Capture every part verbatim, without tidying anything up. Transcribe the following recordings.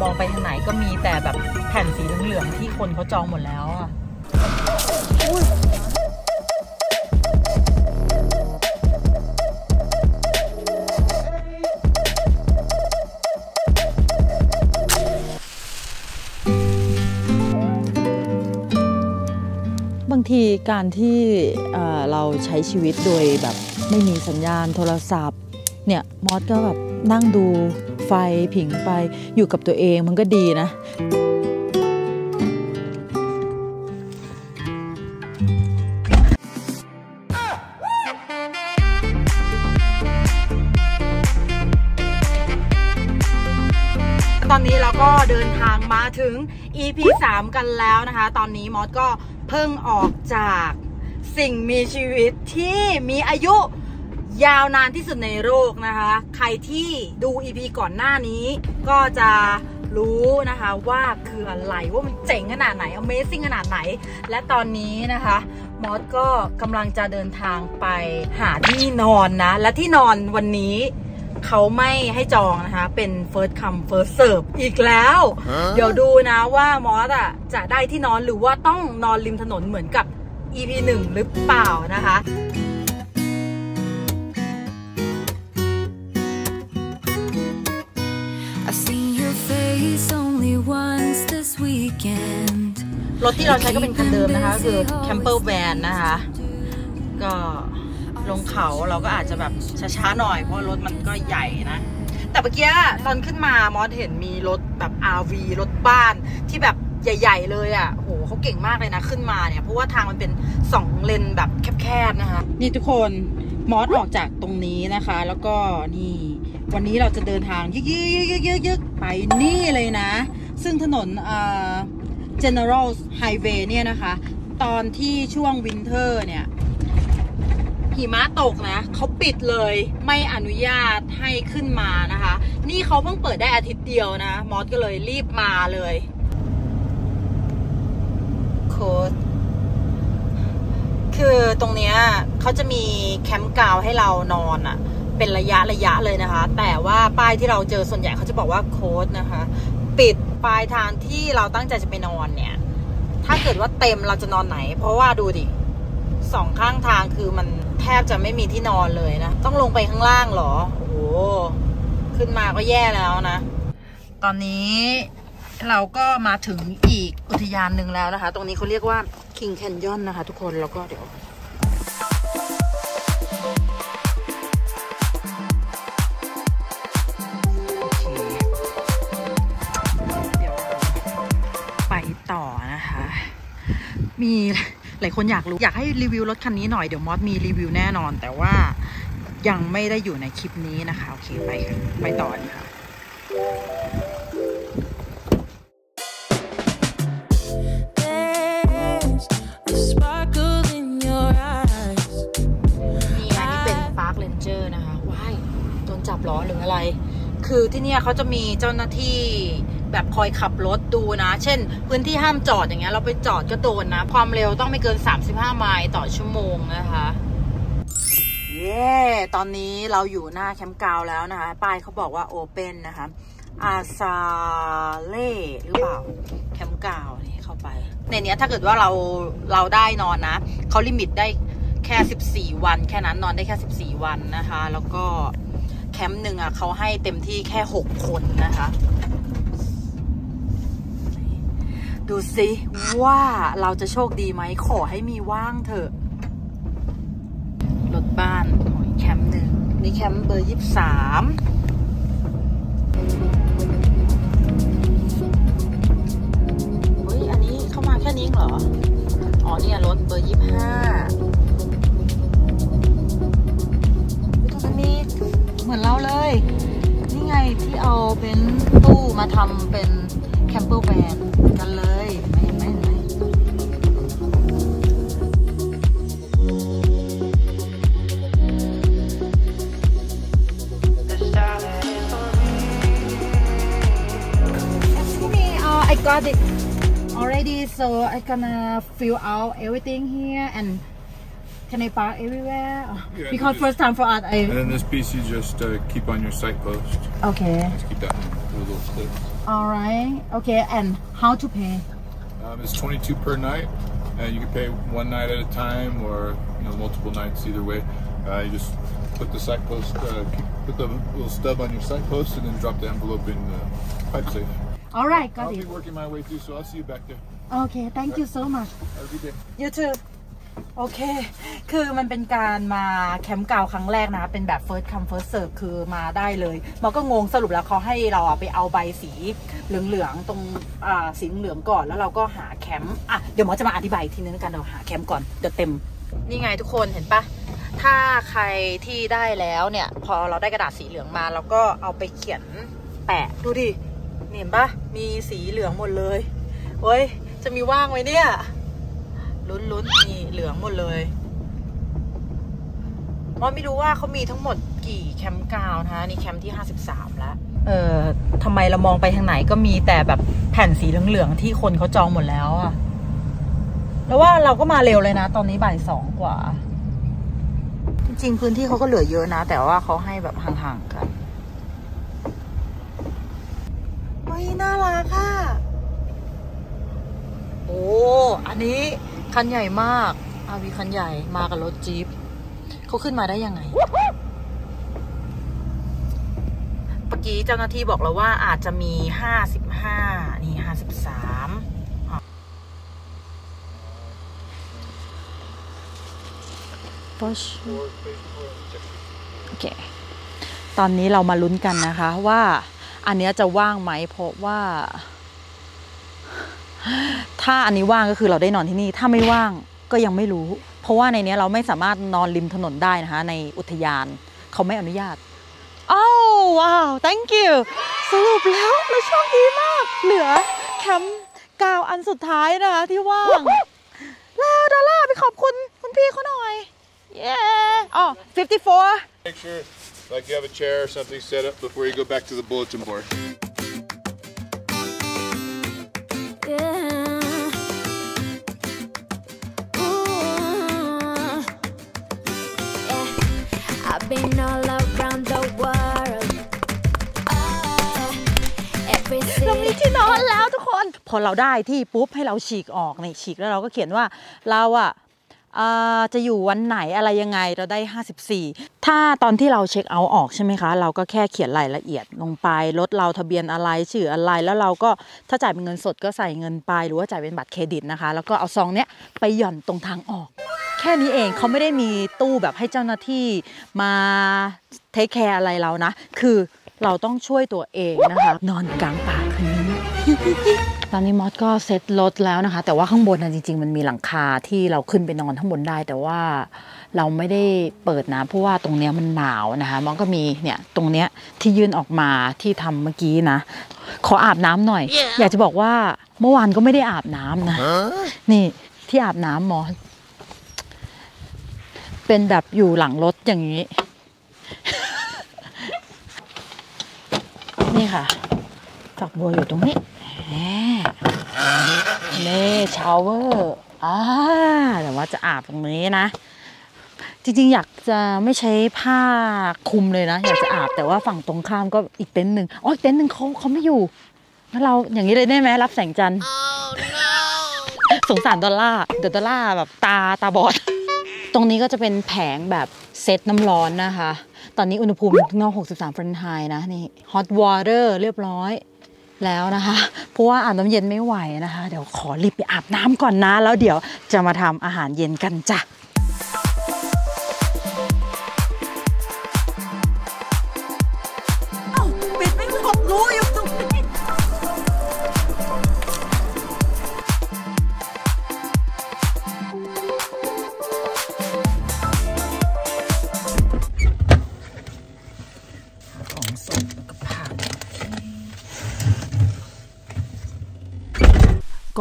มองไปทางไหนก็มีแต่แบบแผ่นสีเหลืองๆที่คนเขาจองหมดแล้วอ่ะบางทีการที่เราใช้ชีวิตโดยแบบไม่มีสัญญาณโทรศัพท์เนี่ยมอสก็แบบนั่งดูไฟผิงไปอยู่กับตัวเองมันก็ดีนะตอนนี้เราก็เดินทางมาถึง อีพีสาม กันแล้วนะคะตอนนี้มอสก็เพิ่งออกจากสิ่งมีชีวิตที่มีอายุยาวนานที่สุดในโลกนะคะใครที่ดู อีพี ก่อนหน้านี้ก็จะรู้นะคะว่าคืออะไรว่ามันเจ๋งขนาดไหน Amazing ขนาดไหนและตอนนี้นะคะมอสก็กำลังจะเดินทางไปหาที่นอนนะและที่นอนวันนี้เขาไม่ให้จองนะคะเป็น first come first serve อีกแล้ว huh? เดี๋ยวดูนะว่ามอสอ่ะจะได้ที่นอนหรือว่าต้องนอนริมถนนเหมือนกับ อีพีหนึ่ง หรือเปล่านะคะรถที่เราใช้ก็เป็นคันเดิมนะคะคือ camper van นะคะก็ลงเขาเราก็อาจจะแบบช้าๆหน่อยเพราะรถมันก็ใหญ่นะแต่เมื่อกี้ตอนขึ้นมามอสเห็นมีรถแบบ อาร์ วี รถบ้านที่แบบใหญ่ๆเลยอ่ะโหเขาเก่งมากเลยนะขึ้นมาเนี่ยเพราะว่าทางมันเป็นสองเลนแบบแคบๆนะคะนี่ทุกคนมอสออกจากตรงนี้นะคะแล้วก็นี่วันนี้เราจะเดินทางยึกๆๆๆๆไปนี่เลยนะซึ่งถนนอ่า General Highway เนี่ยนะคะตอนที่ช่วงวินเทอร์เนี่ยหิมะตกนะเขาปิดเลยไม่อนุญาตให้ขึ้นมานะคะนี่เขาเพิ่งเปิดได้อาทิตย์เดียวนะมอสก็เลยรีบมาเลยโค้ดคือตรงเนี้ยเขาจะมีแคมป์กาวให้เรานอนอะเป็นระยะระยะเลยนะคะแต่ว่าป้ายที่เราเจอส่วนใหญ่เขาจะบอกว่าโค้ดนะคะปิดปลายทางที่เราตั้งใจจะไปนอนเนี่ยถ้าเกิดว่าเต็มเราจะนอนไหนเพราะว่าดูดิสองข้างทางคือมันแทบจะไม่มีที่นอนเลยนะต้องลงไปข้างล่างหรอโอ้โหขึ้นมาก็แย่แล้วนะตอนนี้เราก็มาถึงอีกอุทยานหนึ่งแล้วนะคะตรงนี้เขาเรียกว่า Kings Canyon นะคะทุกคนแล้วก็เดี๋ยวต่อนะคะมีหลายคนอยากรู้อยากให้รีวิวรถคันนี้หน่อยเดี๋ยวมอสมีรีวิวแน่นอนแต่ว่ายังไม่ได้อยู่ในคลิปนี้นะคะโอเคไปไปต่อนะคะนี่อันนี้เป็นปาร์คเรนเจอร์นะคะว้ายโดนจับล้อหรืออะไรคือที่เนี่ยเขาจะมีเจ้าหน้าที่แบบคอยขับรถดูนะเช่นพื้นที่ห้ามจอดอย่างเงี้ยเราไปจอดก็โดนนะความเร็วต้องไม่เกินสามสิบห้าไมล์ต่อชั่วโมงนะคะเย้ yeah, ตอนนี้เราอยู่หน้าแคมป์กาวแล้วนะคะป้ายเขาบอกว่า Open นะคะอาซาเล่หรือเปล่าแคมป์กาวนี่เข้าไปในเนี้ยถ้าเกิดว่าเราเราได้นอนนะเขาลิมิตได้แค่สิบสี่วันแค่นั้นนอนได้แค่สิบสี่วันนะคะแล้วก็แคมป์หนึ่งอ่ะเขาให้เต็มที่แค่หกคนนะคะดูสิว่าเราจะโชคดีไหมขอให้มีว่างเถอะรถบ้านโอ้ยแคมป์หนึ่งนี่แคมป์เบอร์ยี่สิบสามเฮ้ยอันนี้เข้ามาแค่นี้เหรออ๋อเนี่ยรถเบอร์ยี่สิบห้าตรงนี้เหมือนเราเลยนี่ไงที่เอาเป็นตู้มาทำเป็นแคมเปอร์แวนกันเลยไม่ไม่ไม่ I got it already so I gonna fill out everything here and Can I park everywhere? Yeah, because just, first time for us, I... And then this piece you just uh, keep on your sight post. Okay. Just keep that in little clips. Alright. Okay, and how to pay? Um, it's twenty-two per night. And you can pay one night at a time or you know, multiple nights either way. Uh, you just put the sight post, uh, put the little stub on your sight post and then drop the envelope in the pipe safe. Alright, got I'll it. I'll be working my way through, so I'll see you back there. Okay, thank right. you so much. Have a good day. You too. โอเคคือมันเป็นการมาแคมป์เก่าครั้งแรกนะคะเป็นแบบ first come first serve คือมาได้เลยมันก็งงสรุปแล้วเขาให้เราไปเอาใบสีเหลืองๆตรงสีเหลืองก่อนแล้วเราก็หาแคมป์อ่ะเดี๋ยวหมอจะมาอธิบายทีนึงกันเราหาแคมป์ก่อนเดี๋ยวเต็มนี่ไงทุกคนเห็นปะถ้าใครที่ได้แล้วเนี่ยพอเราได้กระดาษสีเหลืองมาเราก็เอาไปเขียนแปะดูดิเห็นปะมีสีเหลืองหมดเลยเฮ้ยจะมีว่างไว้เนี่ยลุ้นลุ้นนี่เหลืองหมดเลยมอไม่รู้ว่าเขามีทั้งหมดกี่แคมป์กาวนะคะนี่แคมป์ที่ห้าสิบสามแล้วเอ่อทำไมเรามองไปทางไหนก็มีแต่แบบแผ่นสีเหลืองๆที่คนเขาจองหมดแล้วอะแล้วว่าเราก็มาเร็วเลยนะตอนนี้บ่ายสองกว่าจริงๆพื้นที่เขาก็เหลือเยอะนะแต่ว่าเขาให้แบบห่างๆกันเฮ้ยน่ารักค่ะโอ้อันนี้คันใหญ่มากอาวีคันใหญ่มากับรถจี๊ปเขาขึ้นมาได้ยังไงเมื่อกี้เจ้าหน้าที่บอกเราว่าอาจจะมีห้าสิบห้านี่ห้าสิบสามโอเคตอนนี้เรามาลุ้นกันนะคะว่าอันนี้จะว่างไหมเพราะว่าถ้าอันนี้ว่างก็คือเราได้นอนที่นี่ถ้าไม่ว่างก็ยังไม่รู้เพราะว่าในนี้เราไม่สามารถนอนริมถนนได้นะคะในอุทยานเขาไม่อนุญาตอ้าวว้าว thank you สรุปแล้วเราโชคดีมากเหลือแคมป์กาวอันสุดท้ายนะคะที่ว่างแล้วดอลล่าไปขอบคุณคุณพี่เขาหน่อยเย้อ๋อ ห้าสิบสี่ make sure like you have a chair or something set up before you go back to the bulletin board Been all around the world. Everything. เรามีที่นอนแล้วทุกคนพอเราได้ที่ปุ๊บให้เราฉีกออกนี่ฉีกแล้วเราก็เขียนว่าเราอ่ะจะอยู่วันไหนอะไรยังไงเราได้ห้าสิบสี่ถ้าตอนที่เราเช็คเอาท์ออกใช่ไหมคะเราก็แค่เขียนรายละเอียดลงไปรถเราทะเบียนอะไรชื่ออะไรแล้วเราก็ถ้าจ่ายเป็นเงินสดก็ใส่เงินไปหรือว่าจ่ายเป็นบัตรเครดิตนะคะแล้วก็เอาซองเนี้ยไปหย่อนตรงทางออกแค่นี้เองเขาไม่ได้มีตู้แบบให้เจ้าหน้าที่มาเทคแคร์อะไรเรานะคือเราต้องช่วยตัวเองนะคะนอนกลางป่าคืนนี้ตอนนี้มอสก็เซ็ตรถแล้วนะคะแต่ว่าข้างบนนะจริงๆมันมีหลังคาที่เราขึ้นไปนอนข้างบนได้แต่ว่าเราไม่ได้เปิดนะเพราะว่าตรงเนี้ยมันหนาวนะคะมอสก็มีเนี่ยตรงเนี้ยที่ยื่นออกมาที่ทำเมื่อกี้นะขออาบน้ำหน่อย yeah. อยากจะบอกว่าเมื่อวานก็ไม่ได้อาบน้ำนะ huh? นี่ที่อาบน้ำมอสเป็นแบบอยู่หลังรถอย่างนี้ นี่ค่ะฝักบัวอยู่ตรงนี้นี่ชาวเวอร์อ่าแต่ว่าจะอาบตรงนี้นะจริงๆอยากจะไม่ใช้ผ้าคลุมเลยนะอยากจะอาบแต่ว่าฝั่งตรงข้ามก็อีกเต็นท์หนึ่งอ๋ออีกเต็นท์หนึ่งเขาเขาไม่อยู่แล้วเราอย่างนี้เลยได้ไหมรับแสงจันทร์ oh, no. สงสารดอลล่าเดี๋ยวดอลล่าแบบตาตาบอดตรงนี้ก็จะเป็นแผงแบบเซตน้ำร้อนนะคะตอนนี้อุณหภูมินอกหกสิบสามเฟรนไฮน์นะนี่ฮอตวอเตอร์เรียบร้อยแล้วนะคะเพราะว่าอาบน้ำเย็นไม่ไหวนะคะเดี๋ยวขอรีบไปอาบน้ำก่อนนะแล้วเดี๋ยวจะมาทำอาหารเย็นกันจ้ะ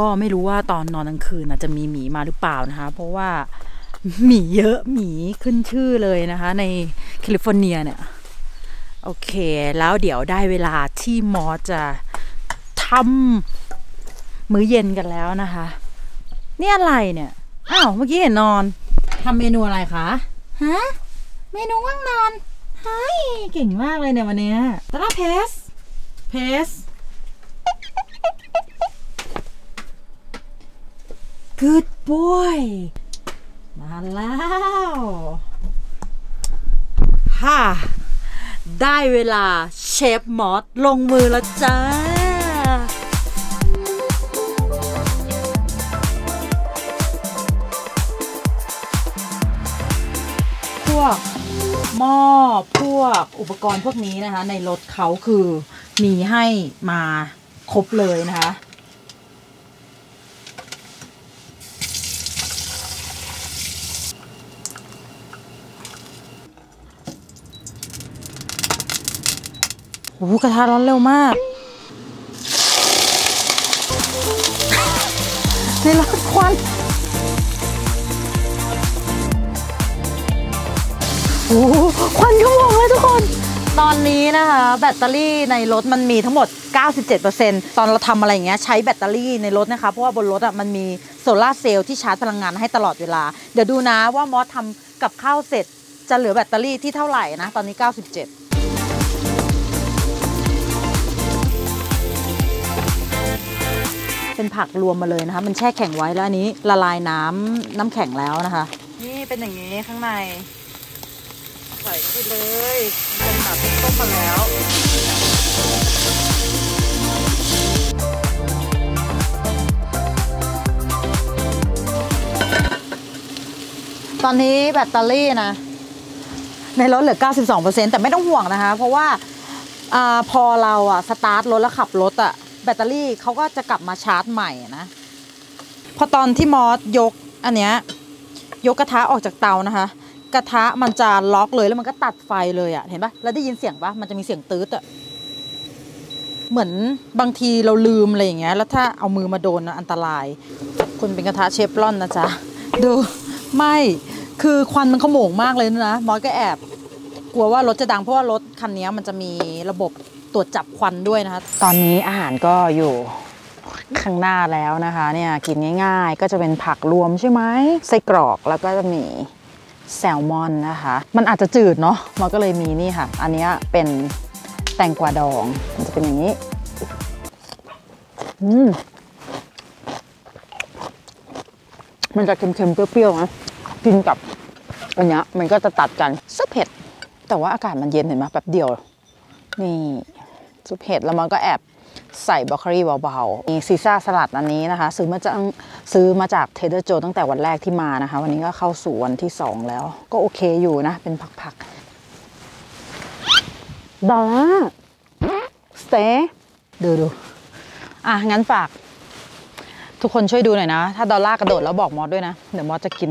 ก็ไม่รู้ว่าตอนนอนกลางคืนจะมีหมีมาหรือเปล่านะคะเพราะว่าหมีเยอะหมีขึ้นชื่อเลยนะคะในแคลิฟอร์เนียเนี่ยโอเคแล้วเดี๋ยวได้เวลาที่มอจะทำมื้อเย็นกันแล้วนะคะนี่อะไรเนี่ยอ้าวเมื่อกี้เห็นนอน ทำเมนูอะไรคะฮะเมนูว่างนอนเฮ้ยเก่งมากเลยเนี่ยวันนี้ตะล่าเพสเพสGood boy มาแล้วฮ่าได้เวลาเชฟมอสลงมือแล้วจ้าพวกหม้อพวกอุปกรณ์พวกนี้นะคะในรถเขาคือมีให้มาครบเลยนะคะโอ้กระทะร้อนเร็วมากในร้อนควันโอ้ควันขโมงเลยทุกคนตอนนี้นะคะแบตเตอรี่ในรถมันมีทั้งหมด เก้าสิบเจ็ดเปอร์เซ็นต์ ตอนเราทำอะไรอย่างเงี้ยใช้แบตเตอรี่ในรถนะคะเพราะว่าบนรถอ่ะมันมีโซลาร์เซลล์ที่ชาร์จพลังงานให้ตลอดเวลาเดี๋ยวดูนะว่ามอสทำกับข้าวเสร็จจะเหลือแบตเตอรี่ที่เท่าไหร่นะตอนนี้เก้าสิบเจ็ดเป็นผักรวมมาเลยนะคะมันแช่แข็งไว้แล้วอันนี้ละลายน้ำน้ำแข็งแล้วนะคะนี่เป็นอย่างนี้ข้างในใส่เข้าไปเลยเป็นผักต้มมาแล้วตอนนี้แบตเตอรี่นะในรถเหลือ เก้าสิบสองเปอร์เซ็นต์ แต่ไม่ต้องห่วงนะคะเพราะว่าอ่าพอเราอะสตาร์ทรถแล้วขับรถอะแบตเตอรี่เขาก็จะกลับมาชาร์จใหม่นะพอตอนที่มอสยกอันเนี้ยยกกระทะออกจากเตานะคะกระทะมันจะล็อกเลยแล้วมันก็ตัดไฟเลยอะเห็นปะแล้วได้ยินเสียงปะมันจะมีเสียงตื๊ดอะเหมือนบางทีเราลืมอะไรอย่างเงี้ยแล้วถ้าเอามือมาโดนนะอันตรายคุณเป็นกระทะเชฟรอนนะจ๊ะดูไม่คือควันมันขโมงมากเลยนะมอสก็แอบกลัวว่ารถจะดังเพราะว่ารถคันนี้มันจะมีระบบตรวจจับควันด้วยนะคะตอนนี้อาหารก็อยู่ข้างหน้าแล้วนะคะเนี่ยกินง่ายๆก็จะเป็นผักรวมใช่ไหมไส้กรอกแล้วก็จะมีแซลมอนนะคะมันอาจจะจืดเนาะมันก็เลยมีนี่ค่ะอันนี้เป็นแตงกวาดองมันจะเป็นอย่างนี้อืมมันจะเค็มๆเปรี้ยวๆนะกินกับอันนี้มันก็จะตัดกันซุปเผ็ดแต่ว่าอากาศมันเย็นเห็นไหมแป๊บเดียวนี่ซุปเห็ดแล้วมันก็แอบใส่บล็อกเกอรี่เบาๆมีซีซ่าสลัดอันนี้นะคะซื้อมาจากซื้อมาจากเทเดอร์โจตั้งแต่วันแรกที่มานะคะวันนี้ก็เข้าสู่วันที่สองแล้วก็โอเคอยู่นะเป็นผักๆดอลล่าสเต๊ะดูดูอ่ะงั้นฝากทุกคนช่วยดูหน่อยนะถ้าดอลล่ากระโดดแล้วบอกมอสด้วยนะเดี๋ยวมอสจะกิน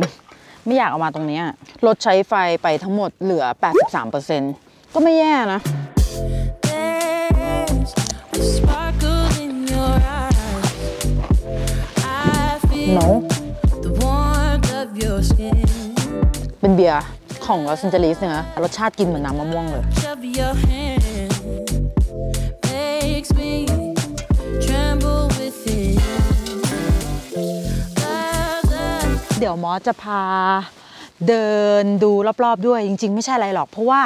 ไม่อยากเอามาตรงนี้ลดใช้ไฟไปทั้งหมดเหลือ แปดสิบสามเปอร์เซ็นต์ ก็ไม่แย่นะNo. เป็นเบียร์ของลอสแอนเจลิสเนี่ยนะรสชาติกินเหมือนน้ำมะม่วงเลยเดี๋ยวมอสจะพาเดินดูรอบๆด้วยจริงๆไม่ใช่อะไรหรอกเพราะว่า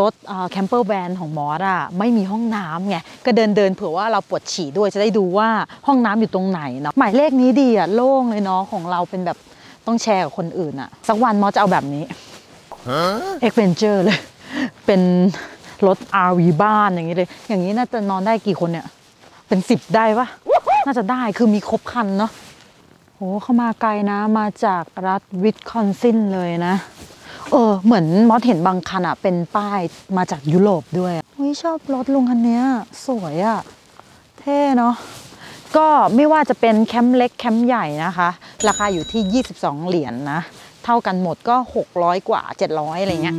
รถแคมเปอร์แวนของมอสอะไม่มีห้องน้ำไงก็เดินเดินเผื่อว่าเราปวดฉี่ด้วยจะได้ดูว่าห้องน้ำอยู่ตรงไหนเนาะหมายเลขนี้ดีอะโล่งเลยเนาะของเราเป็นแบบต้องแชร์กับคนอื่นอะสักวันมอสจะเอาแบบนี้เอ็กเวนเจอร์เลยเป็นรถ อาร์ วี บ้านอย่างนี้เลยอย่างนี้น่าจะนอนได้กี่คนเนี่ยเป็นสิบได้ปะน่าจะได้คือมีครบคันเนาะโหเข้ามาไกลนะมาจากรัฐวิสคอนซินเลยนะเออเหมือนมอสเห็นบางคันอ่ะเป็นป้ายมาจากยุโรปด้วยอุ้ยชอบรถลุงคันนี้สวยอ่ะเท่เนาะก็ไม่ว่าจะเป็นแคมป์เล็กแคมป์ใหญ่นะคะราคาอยู่ที่ยี่สิบสองเหรียญ นะเท่ากันหมดก็หกร้อยกว่าเจ็ดร้อยอะไรเงี้ย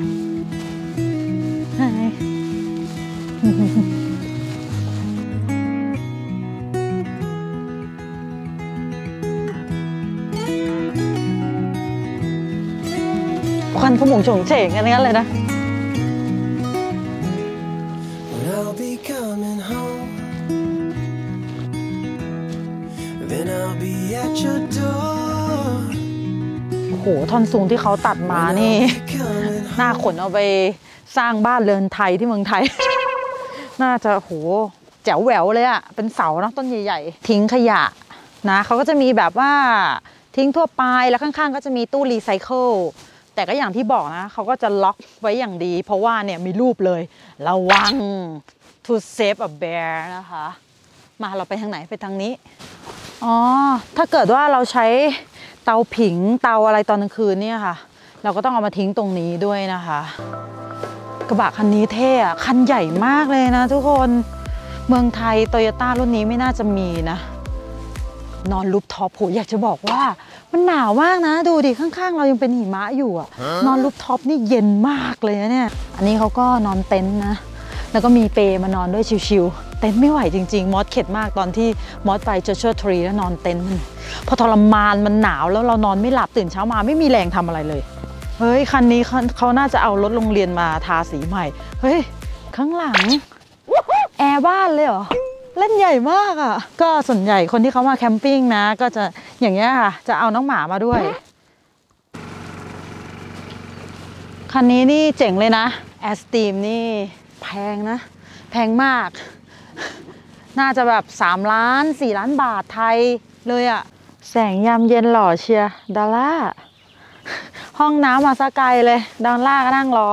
ควันขโมงฉงเฉงอะไรงั้นเลยนะโ โหท่อนซุงที่เขาตัดมานี่น่าขนเอาไปสร้างบ้านเรือนไทยที่เมืองไทยน่าจะโหแจ๋วแหววเลยอะเป็นเสาเนาะต้นใหญ่ๆทิ้งขยะนะเขาก็จะมีแบบว่าทิ้งทั่วไปแล้วข้างๆก็จะมีตู้รีไซเคิลแต่ก็อย่างที่บอกนะเขาก็จะล็อกไว้อย่างดีเพราะว่าเนี่ยมีรูปเลยระวัง to save a bear นะคะมาเราไปทางไหนไปทางนี้อ๋อถ้าเกิดว่าเราใช้เตาผิงเตาอะไรตอนกลางคืนเนี่ยค่ะเราก็ต้องเอามาทิ้งตรงนี้ด้วยนะคะกระบะคันนี้เท่อะคันใหญ่มากเลยนะทุกคนเมืองไทยโตโยต้ารุ่นนี้ไม่น่าจะมีนะนอนรูปท็อปโหอยากจะบอกว่ามันหนาวมากนะดูดิข้างๆเรายังเป็นหิมะอยู่อะ huh? นอนรูปท็อปนี่เย็นมากเลยนะเนี่ยอันนี้เขาก็นอนเต็นท์นะแล้วก็มีเปมานอนด้วยชิวๆเต็นท์ไม่ไหวจริงๆมอสเข็ดมากตอนที่มอสไปจอชัวทรีแล้วนอนเต็นท์มันพอทรมานมันหนาวแล้วเรานอนไม่หลับตื่นเช้ามาไม่มีแรงทำอะไรเลยเฮ้ยคันนี้เขาน่าจะเอารถโรงเรียนมาทาสีใหม่เฮ้ยข้างหลังแอร์บ้านเลยเหรอเล่นใหญ่มากอ่ะก็ส่วนใหญ่คนที่เขามาแคมปิ้งนะก็จะอย่างเงี้ยค่ะจะเอาน้องหมามาด้วยคันนี้นี่เจ๋งเลยนะแอร์สตีมนี่แพงนะแพงมากน่าจะแบบสามล้านสี่ล้านบาทไทยเลยอ่ะแสงยามเย็นหล่อเชียดอลล่าห้องน้ำมาซะไกลเลยดอลล่าก็นั่งรอ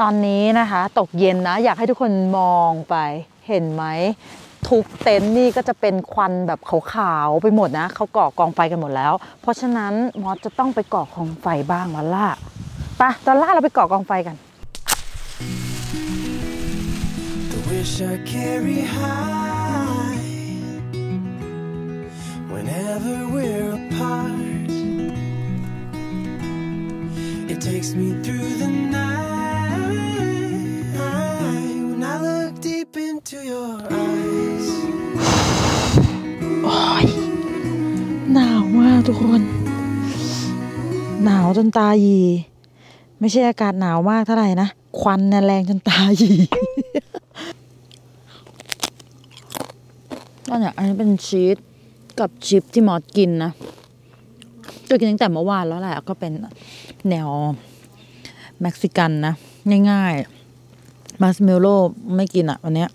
ตอนนี้นะคะตกเย็นนะอยากให้ทุกคนมองไปเห็นไหมทุกเต็นท์นี่ก็จะเป็นควันแบบขาวๆไปหมดนะเขาก่อกองไฟกันหมดแล้วเพราะฉะนั้นมอสจะต้องไปก่อกองไฟบ้างแล้วล่ะไปตอนล่าเราไปก่อกองไฟกันโอ้ยหนาวมากทุกคนหนาวจนตาหยีไม่ใช่อากาศหนาวมากเท่าไหร่นะควันน่ะแรงจนตาหยีก็เนี่ยอันนี้เป็นชีสกับชิปที่มอสกินนะก็กินตั้งแต่เมื่อวานแล้วแหละก็เป็นแนวเม็กซิกันนะง่ายๆมาสเมลโล่ไม่กินอ่ะวันเนี้ย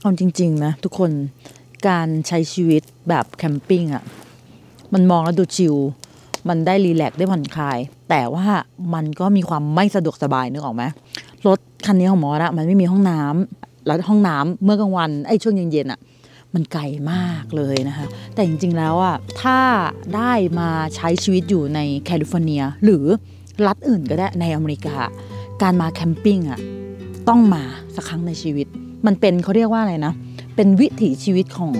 เอาจริงๆนะทุกคนการใช้ชีวิตแบบแคมปิ้งอ่ะมันมองแล้วดูชิลมันได้รีแลกซ์ได้ผ่อนคลายแต่ว่ามันก็มีความไม่สะดวกสบายนึกออกไหมรถคันนี้ของหมอนะมันไม่มีห้องน้ำแล้วห้องน้ำเมื่อกลางวันไอ้ช่วงเย็นๆอ่ะมันไกลมากเลยนะคะแต่จริงๆแล้วอ่ะถ้าได้มาใช้ชีวิตอยู่ในแคลิฟอร์เนียหรือรัฐอื่นก็ได้ในอเมริกาการมาแคมปิ้งอ่ะต้องมาสักครั้งในชีวิตมันเป็นเขาเรียกว่าอะไรนะเป็นวิถีชีวิตของ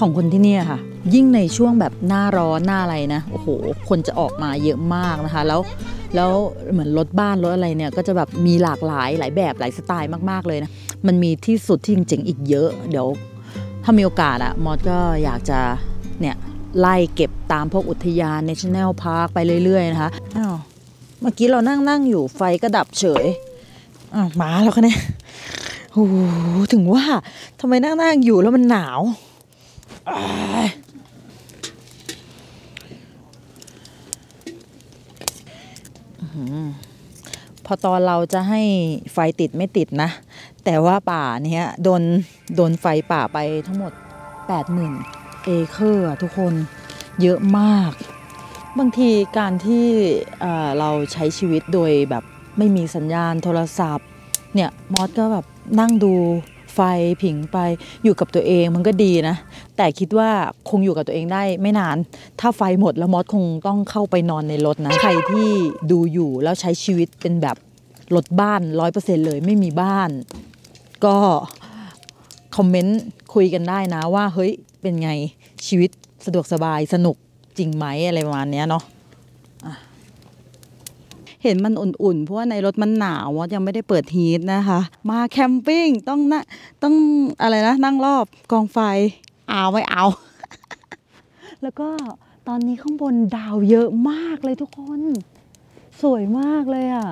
ของคนที่นี่ค่ะยิ่งในช่วงแบบหน้าร้อนหน้าอะไรนะโอ้โหคนจะออกมาเยอะมากนะคะแล้วแล้วเหมือนรถบ้านรถอะไรเนี่ยก็จะแบบมีหลากหลายหลายแบบหลายสไตล์มากๆเลยนะมันมีที่สุดที่เจ๋งๆอีกเยอะเดี๋ยวถ้ามีโอกาสอ่ะมอสก็อยากจะเนี่ยไล่เก็บตามพวกอุทยาน National Park ไปเรื่อยๆนะคะอ้าวเมื่อกี้เรานั่งนั่งอยู่ไฟก็ดับเฉยอ้าวมาแล้วค่ะเนี่ยโอ้ถึงว่าทำไมนั่งนั่งอยู่แล้วมันหนาวพอตอนเราจะให้ไฟติดไม่ติดนะแต่ว่าป่าเนี้ยโดนโดนไฟป่าไปทั้งหมด แปดหมื่น เอเคอร์ทุกคนเยอะมากบางทีการที่เราใช้ชีวิตโดยแบบไม่มีสัญญาณโทรศัพท์เนี่ยมอสก็แบบนั่งดูไฟผิงไปอยู่กับตัวเองมันก็ดีนะแต่คิดว่าคงอยู่กับตัวเองได้ไม่นานถ้าไฟหมดแล้วมอสคงต้องเข้าไปนอนในรถนะใครที่ดูอยู่แล้วใช้ชีวิตเป็นแบบรถบ้าน ร้อยเปอร์เซ็นต์ เลยไม่มีบ้านก็คอมเมนต์คุยกันได้นะว่าเฮ้ยเป็นไงชีวิตสะดวกสบายสนุกจริงไหมอะไรประมาณนี้เนาะเห็นมันอุ่นๆเพราะว่าในรถมันหนาวยังไม่ได้เปิดฮีทนะคะมาแคมปิ้งต้องนะต้องอะไรนะนั่งรอบกองไฟเอาไว้เอาแล้วก็ตอนนี้ข้างบนดาวเยอะมากเลยทุกคนสวยมากเลยอะ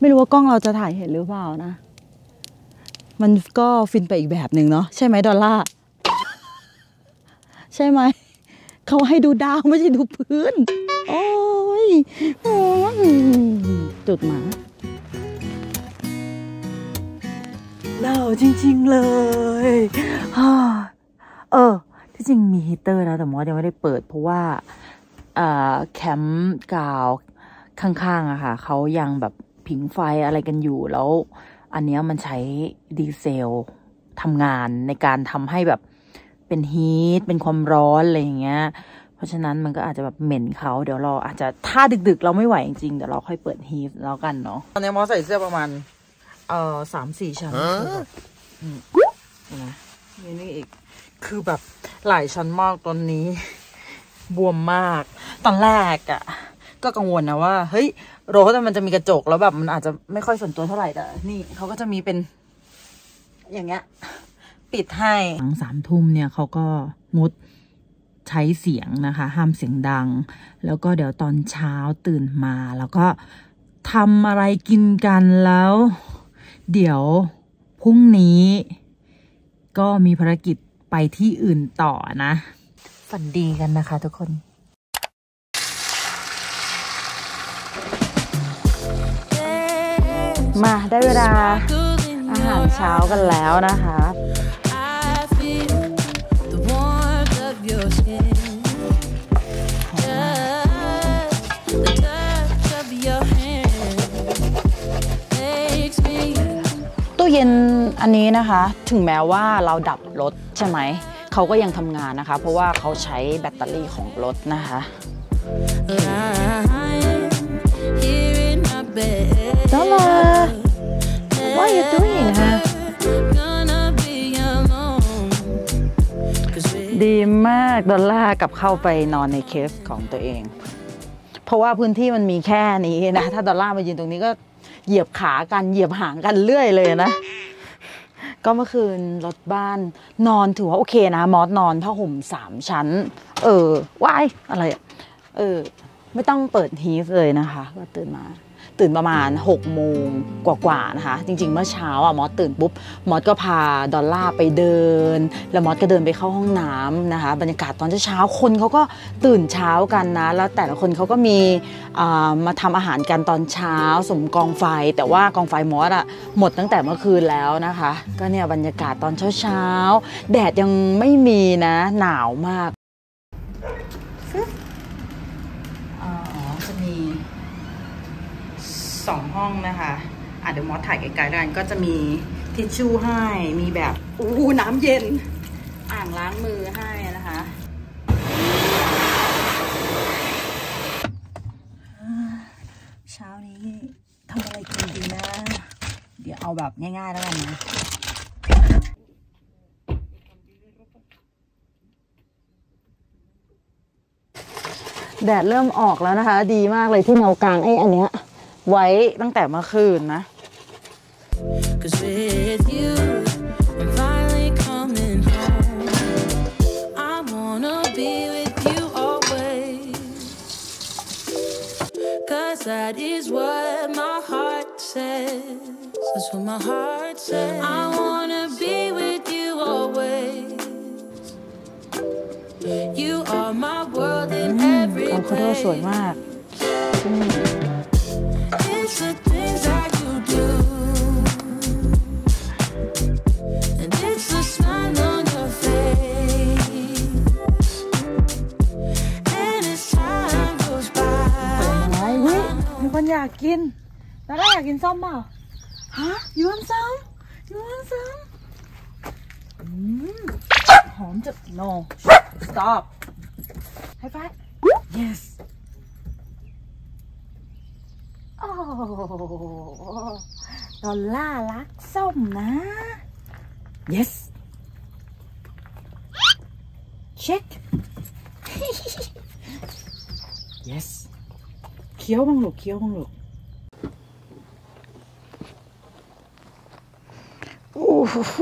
ไม่รู้ว่ากล้องเราจะถ่ายเห็นหรือเปล่านะมันก็ฟินไปอีกแบบหนึ่งเนาะใช่ไหมดอลล่าใช่ไหม เขาให้ดูดาวไม่ใช่ดูพื้นโอ้ยโอ้ยจุดหมาหนาวจริงๆเลยเออที่จริงมีฮีเตอร์นะแต่มอสยังไม่ได้เปิดเพราะว่าแคมป์กาวข้างๆอะค่ะเขายังแบบผิงไฟอะไรกันอยู่แล้วอันเนี้ยมันใช้ดีเซลทำงานในการทำให้แบบเป็นฮีทเป็นความร้อนอะไรอย่างเงี้ยเพราะฉะนั้นมันก็อาจจะแบบเหม็นเขาเดี๋ยวเราอาจจะถ้าดึกๆเราไม่ไหวจริงๆเดี๋ยวเราค่อยเปิดฮีทแล้วกันเนาะตอนนี้มอสใส่เสื้อประมาณเอ่อสามสี่ชั้นนะนี่นี่อีกคือแบบหลายชั้นมากตอนนี้บวมมากตอนแรกอะก็กังวลนะว่าเฮ้ยรถมันจะมีกระจกแล้วแบบมันอาจจะไม่ค่อยส่วนตัวเท่าไหร่แต่นี่เขาก็จะมีเป็นอย่างเงี้ยปิดให้หลังสามทุ่มเนี่ยเขาก็งดใช้เสียงนะคะห้ามเสียงดังแล้วก็เดี๋ยวตอนเช้าตื่นมาแล้วก็ทำอะไรกินกันแล้วเดี๋ยวพรุ่งนี้ก็มีภารกิจไปที่อื่นต่อนะฝันดีกันนะคะทุกคนมาได้เวลาอาหารเช้ากันแล้วนะคะตู้เย็นอันนี้นะคะถึงแม้ว่าเราดับรถใช่ไหมเขาก็ยังทำงานนะคะเพราะว่าเขาใช้แบตเตอรี่ของรถนะคะDala, what are you doing? ดีมากดอลล่ากลับเข้าไปนอนในเคฟของตัวเองเพราะว่าพื้นที่มันมีแค่นี้นะถ้าดอลล่ามายืนตรงนี้ก็เหยียบขากันเหยียบหางกันเรื่อยเลยนะก็เมื่อคืนรถบ้านนอนถือว่าโอเคนะมอสนอนผ้าห่มสามชั้นเออว้ายอะไรเออไม่ต้องเปิดฮีทเลยนะคะก็ตื่นมาตื่นประมาณหกโมงกว่าๆนะคะจริงๆเมื่อเช้าอ่ะมอสตื่นปุ๊บมอสก็พาดอลล่าไปเดินแล้วมอสก็เดินไปเข้าห้องน้ำนะคะบรรยากาศตอนเช้าๆคนเขาก็ตื่นเช้ากันนะแล้วแต่ละคนเขาก็มีมาทำอาหารกันตอนเช้าสมกองไฟแต่ว่ากองไฟมอสอ่ะหมดตั้งแต่เมื่อคืนแล้วนะคะก็เนี่ยบรรยากาศตอนเช้าๆแดดยังไม่มีนะหนาวมากสองห้องนะคะอ่ะเดี๋ยวมอสถ่ายไกลๆกันก็จะมีทิชชู่ให้มีแบบอู้น้ำเย็นอ่างล้างมือให้นะคะเช้านี้ทำอะไรกินดีนะเดี๋ยวเอาแบบง่ายๆแล้วกันนะแดดเริ่มออกแล้วนะคะดีมากเลยที่เงากลางไอ้อันเนี้ยไว้ตั้งแต่เมื่อคืนนะอัลคาโดสวยมากอยากกินแล้วก็อยากกินส้มเปล่าฮะยูนซ้ำยูนซ้ำหอมจะ no stop ให้ไป yes โอ้ดอลล่ารักส้มนะ yes check yesเคี้ยวบ้างหลุกเคี้ยวบ้างหลุกโอ้โห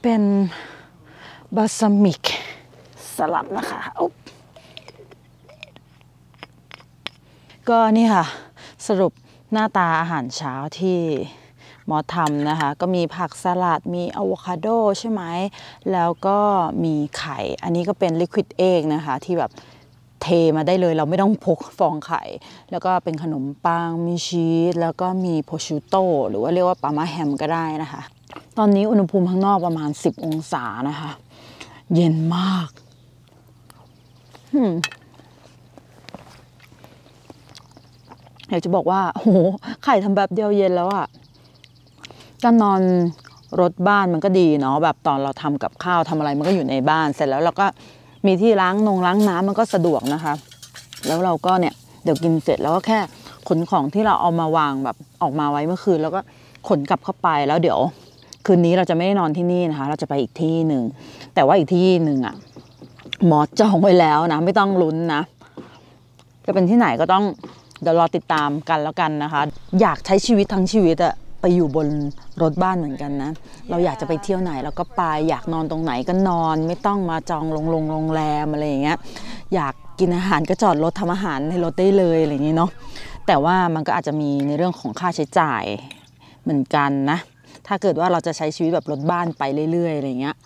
เป็นบาซามิกสลัดนะคะก็นี่ค่ะสรุปหน้าตาอาหารเช้าที่ หมอทำนะคะก็มีผักสลัดมีอะโวคาโดใช่ไหมแล้วก็มีไข่อันนี้ก็เป็นลิควิดเอกนะคะที่แบบเทมาได้เลยเราไม่ต้องพกฟองไข่แล้วก็เป็นขนมปังมีชีสแล้วก็มีโพชิโต้หรือว่าเรียกว่าปามาแฮมก็ได้นะคะตอนนี้อุณหภูมิข้างนอกประมาณสิบองศานะคะเย็นมากเดี๋ยวจะบอกว่าโอ้โหไข่ทำแบบเดียวเย็นแล้วอ่ะการนอนรถบ้านมันก็ดีเนาะแบบตอนเราทำกับข้าวทำอะไรมันก็อยู่ในบ้านเสร็จแล้วเราก็มีที่ล้างนงล้างน้ำมันก็สะดวกนะคะแล้วเราก็เนี่ยเดี๋ยวกินเสร็จแล้วก็แค่ขนของที่เราเอามาวางแบบออกมาไว้เมื่อคืนแล้วก็ขนกลับเข้าไปแล้วเดี๋ยวคืนนี้เราจะไม่ได้นอนที่นี่นะคะเราจะไปอีกที่หนึ่งแต่ว่าอีกที่หนึ่งอ่ะหมอจองไว้แล้วนะไม่ต้องลุ้นนะจะเป็นที่ไหนก็ต้องเดี๋ยวรอติดตามกันแล้วกันนะคะอยากใช้ชีวิตทั้งชีวิตอะไปอยู่บนรถบ้านเหมือนกันนะเราอยากจะไปเที่ยวไหนเราก็ไปอยากนอนตรงไหนก็นอนไม่ต้องมาจองโรงโรงโรงแรมอะไรอย่างเงี้ยอยากกินอาหารก็จอดรถทำอาหารในรถได้เลยอะไรอย่างเงี้ยเนาะแต่ว่ามันก็อาจจะมีในเรื่องของค่าใช้จ่ายเหมือนกันนะถ้าเกิดว่าเราจะใช้ชีวิตแบบรถบ้านไปเรื่อยๆอะไรเงี้ย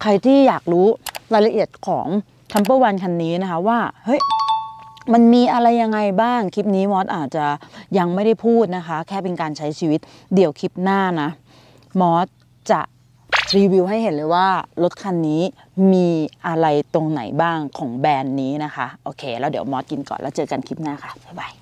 ใครที่อยากรู้รายละเอียดของทัมเปอร์วันคันนี้นะคะว่าเฮ้ยมันมีอะไรยังไงบ้างคลิปนี้มอสอาจจะยังไม่ได้พูดนะคะแค่เป็นการใช้ชีวิตเดี๋ยวคลิปหน้านะมอสจะรีวิวให้เห็นเลยว่ารถคันนี้มีอะไรตรงไหนบ้างของแบรนด์นี้นะคะโอเคแล้วเดี๋ยวมอสกินก่อนแล้วเจอกันคลิปหน้าค่ะบ๊ายบาย